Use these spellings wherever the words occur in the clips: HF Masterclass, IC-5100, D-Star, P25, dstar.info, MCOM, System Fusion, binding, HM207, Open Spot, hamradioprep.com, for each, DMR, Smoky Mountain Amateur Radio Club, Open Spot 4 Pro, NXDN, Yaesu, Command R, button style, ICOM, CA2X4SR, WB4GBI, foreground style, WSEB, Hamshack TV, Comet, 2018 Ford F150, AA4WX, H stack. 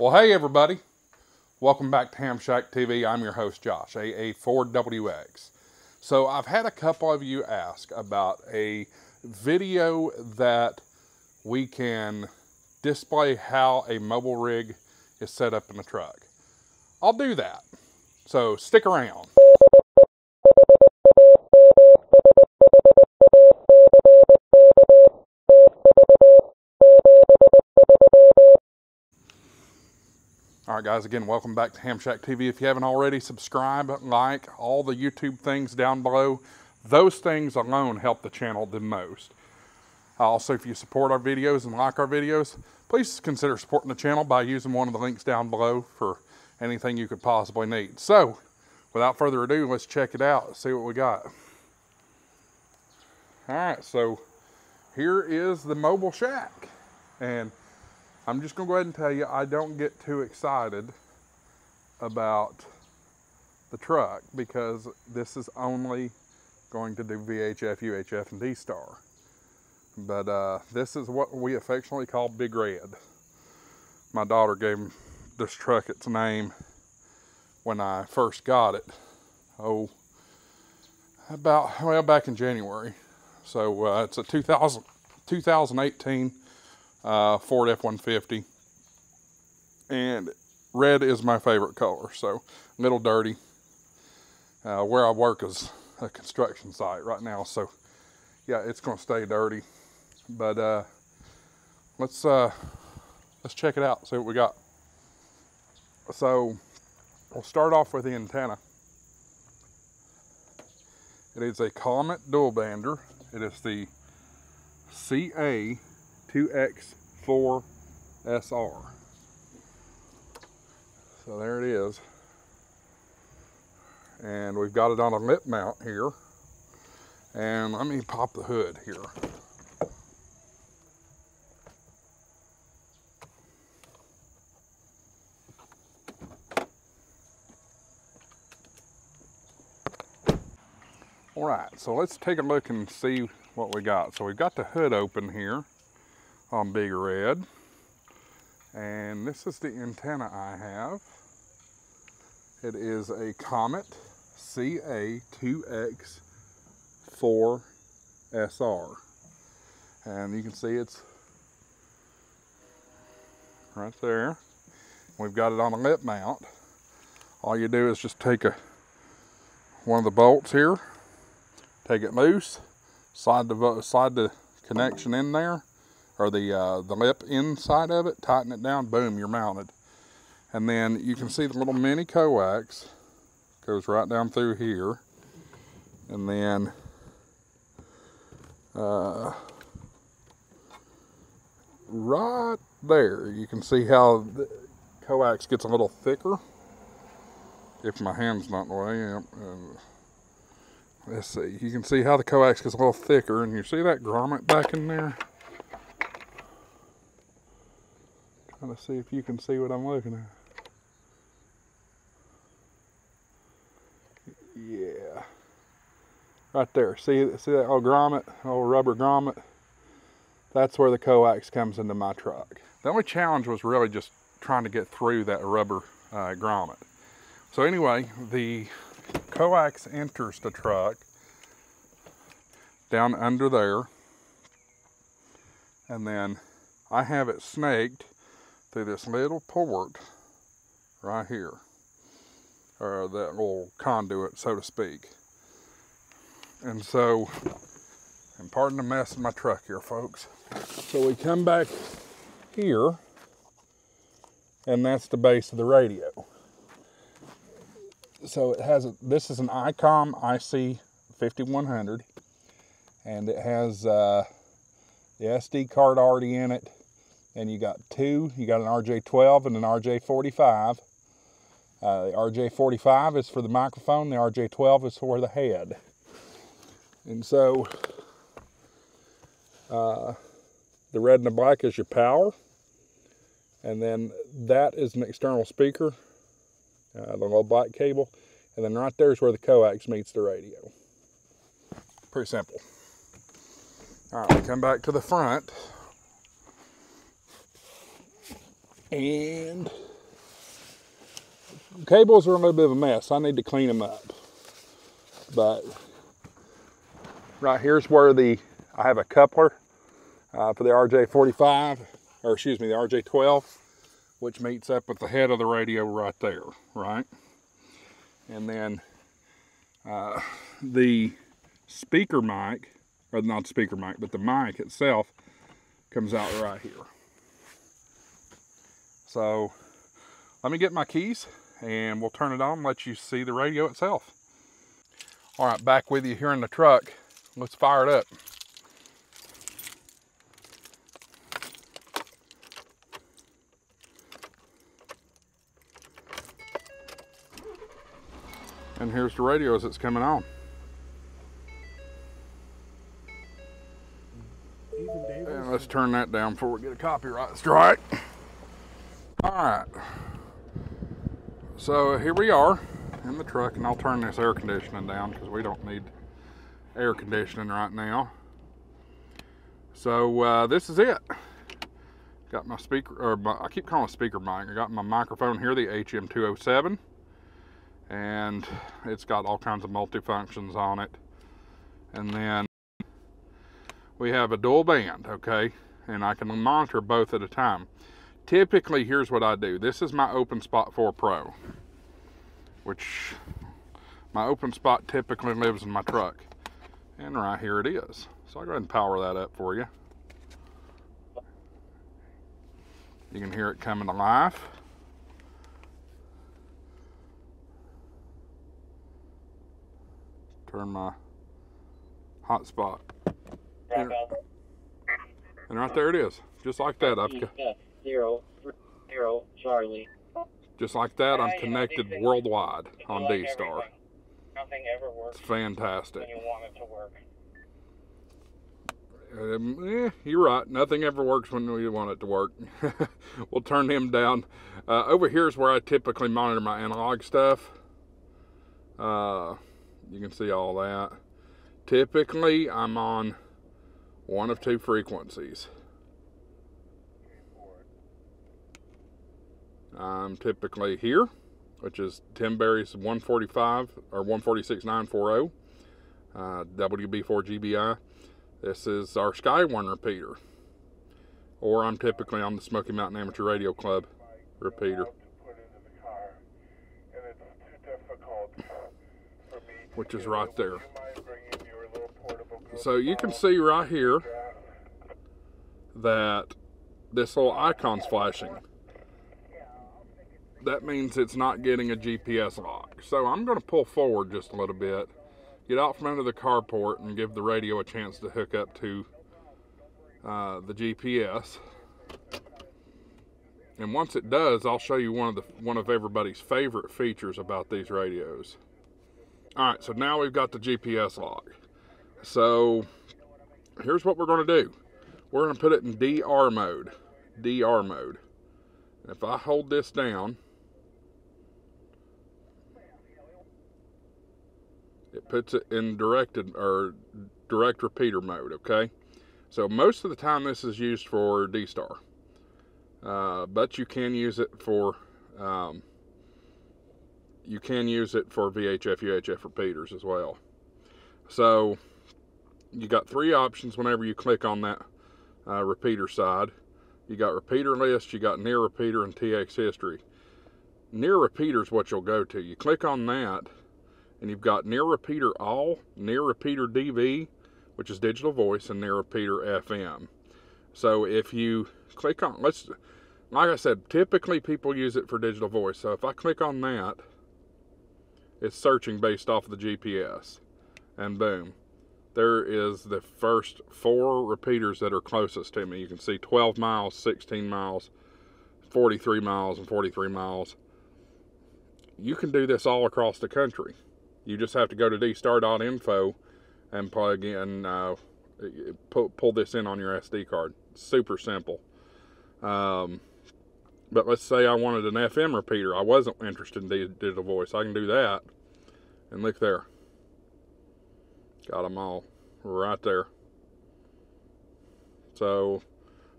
Well, hey everybody, welcome back to Hamshack TV. I'm your host Josh, AA4WX. So I've had a couple of you ask about a video that we can display how a mobile rig is set up in the truck. I'll do that, so stick around. All right guys, again, welcome back to Hamshack TV. If you haven't already, subscribe, like, all the YouTube things down below. Those things alone help the channel the most. Also, if you support our videos and like our videos, please consider supporting the channel by using one of the links down below for anything you could possibly need. So, without further ado, let's check it out, see what we got. All right, so here is the mobile shack. And I'm just gonna go ahead and tell you, I don't get too excited about the truck because this is only going to do VHF, UHF, and D-Star. But this is what we affectionately call Big Red. My daughter gave this truck its name when I first got it. Oh, back in January. So it's a 2018 Ford F150, and red is my favorite color, so a little dirty. Where I work is a construction site right now, so yeah, it's gonna stay dirty, but let's check it out, see what we got. So we'll start off with the antenna. It is a Comet dual bander. It is the CA2X4SR. So there it is. And we've got it on a lip mount here. And let me pop the hood here. All right, so let's take a look and see what we got. So we've got the hood open here on Big Red, and this is the antenna I have. It is a Comet CA2X4SR, and you can see it's right there. We've got it on a lip mount. All you do is just take one of the bolts here, take it loose, slide the connection in there, or the lip inside of it, tighten it down, boom, you're mounted. And then you can see the little mini coax goes right down through here. And then right there, you can see how the coax gets a little thicker. If my hand's not in the way, let's see. You can see how the coax gets a little thicker, and you see that grommet back in there? Let's see if you can see what I'm looking at. Yeah, right there. See that old grommet, old rubber grommet? That's where the coax comes into my truck. The only challenge was really just trying to get through that rubber grommet. So anyway, the coax enters the truck down under there, and then I have it snaked through this little port right here, or that little conduit, so to speak. And so, and pardon the mess in my truck here, folks. So we come back here, and that's the base of the radio. So it has, this is an ICOM IC-5100, and it has the SD card already in it. And you got an RJ12 and an RJ45. The RJ45 is for the microphone, the RJ12 is for the head. And so, the red and the black is your power. And then that is an external speaker, the little black cable. And then right there is where the coax meets the radio. Pretty simple. All right, we come back to the front. And Cables are a little bit of a mess. I need to clean them up. But right here's where I have a coupler for the RJ45, or excuse me, the RJ12, which meets up with the head of the radio right there, right? And then the speaker mic, or not speaker mic, but the mic itself comes out right here. So let me get my keys and we'll turn it on and let you see the radio itself. All right, back with you here in the truck. Let's fire it up. And here's the radio as it's coming on. And let's turn that down before we get a copyright strike. All right. So here we are in the truck, and I'll turn this air conditioning down because we don't need air conditioning right now. So this is it. Got my speaker, or I keep calling it speaker mic. I got my microphone here, the HM207. And it's got all kinds of multifunctions on it. And then we have a dual band, okay? And I can monitor both at a time. Typically, here's what I do. This is my Open Spot 4 Pro, which my Open Spot typically lives in my truck. And right here it is. So I'll go ahead and power that up for you. You can hear it coming to life. Turn my hotspot. And right there it is. Just like that. Just like that, I'm connected worldwide on D-Star. It's fantastic. Yeah, you're right. Nothing ever works when we want it to work. We'll turn him down. Over here is where I typically monitor my analog stuff. You can see all that. Typically, I'm on one of two frequencies. I'm typically here, which is Tim Berry's 145 or 146.940 WB4GBI. This is our Sky One repeater. Or I'm typically on the Smoky Mountain Amateur Radio Club repeater, which is right there. So you can see right here that this little icon's flashing. That means it's not getting a GPS lock. So I'm going to pull forward just a little bit, get out from under the carport, and give the radio a chance to hook up to the GPS. And once it does, I'll show you one of everybody's favorite features about these radios. All right, so now we've got the GPS log. So here's what we're going to do. We're going to put it in DR mode. DR mode. And if I hold this down, it puts it in direct repeater mode, okay? So most of the time this is used for D-Star. But you can use it for VHF, UHF repeaters as well. So you got three options whenever you click on that repeater side. You got repeater list, you got near repeater, and TX history. Near repeater is what you'll go to. You click on that, and you've got near repeater all, near repeater DV, which is digital voice, and near repeater FM. So if you click on, like I said, typically people use it for digital voice. So if I click on that, it's searching based off of the GPS. And boom, there is the first four repeaters that are closest to me. You can see 12 miles, 16 miles, 43 miles, and 43 miles. You can do this all across the country. You just have to go to dstar.info and plug in, pull this in on your SD card. Super simple. But let's say I wanted an FM repeater. I wasn't interested in digital voice. I can do that. And look there. Got them all right there. So,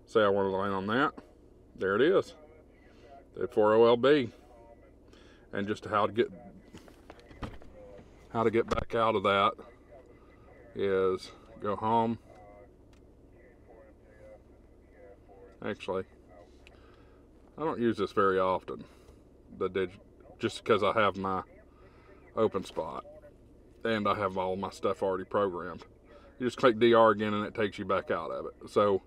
say I wanted to land on that. There it is. The 4OLB. and just how to get back out of that is go home. Actually, I don't use this very often, just because I have my Open Spot and I have all my stuff already programmed. You just click DR again and it takes you back out of it. So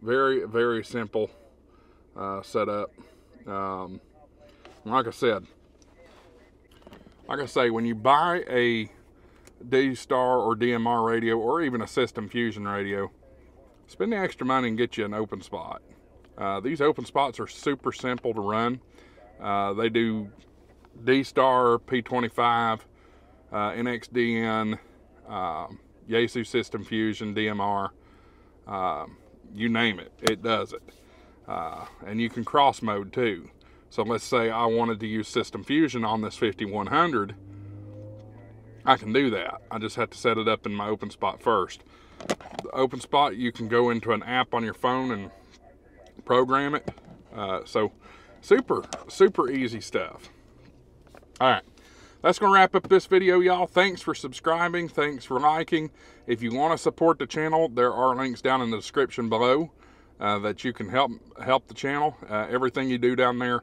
very, very simple setup. Like I said, like I say, when you buy a D-Star or DMR radio or even a System Fusion radio, spend the extra money and get you an Open Spot. These Open Spots are super simple to run. They do D-Star, P25, NXDN, Yaesu System Fusion, DMR, you name it, it does it. And you can cross mode too. So let's say I wanted to use System Fusion on this 5100, I can do that. I just have to set it up in my Open Spot first. The Open Spot, you can go into an app on your phone and program it. So super, super easy stuff. All right. That's going to wrap up this video, y'all. Thanks for subscribing. Thanks for liking. If you want to support the channel, there are links down in the description below that you can help the channel. Everything you do down there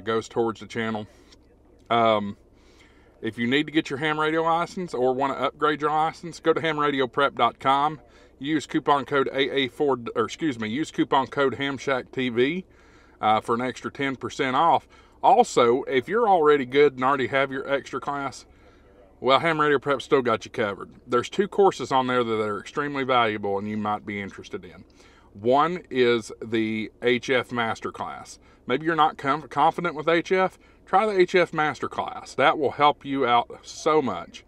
goes towards the channel. If you need to get your ham radio license or want to upgrade your license, go to hamradioprep.com. Use coupon code use coupon code Hamshack TV for an extra 10% off. Also, if you're already good and already have your extra class, well, Ham Radio Prep still got you covered. There's two courses on there that are extremely valuable and you might be interested in. One is the HF Masterclass. Maybe you're not confident with HF, try the HF Masterclass. That will help you out so much.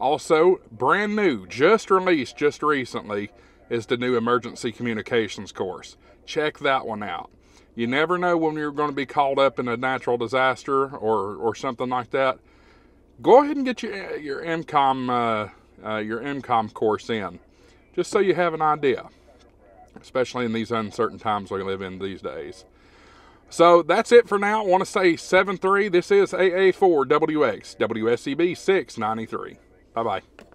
Also, brand new, just released just recently, is the new Emergency Communications course. Check that one out. You never know when you're going to be called up in a natural disaster or something like that. Go ahead and get your MCOM course in, just so you have an idea, especially in these uncertain times we live in these days. So that's it for now. I want to say 7-3. This is AA4WX WSEB 693. Bye bye.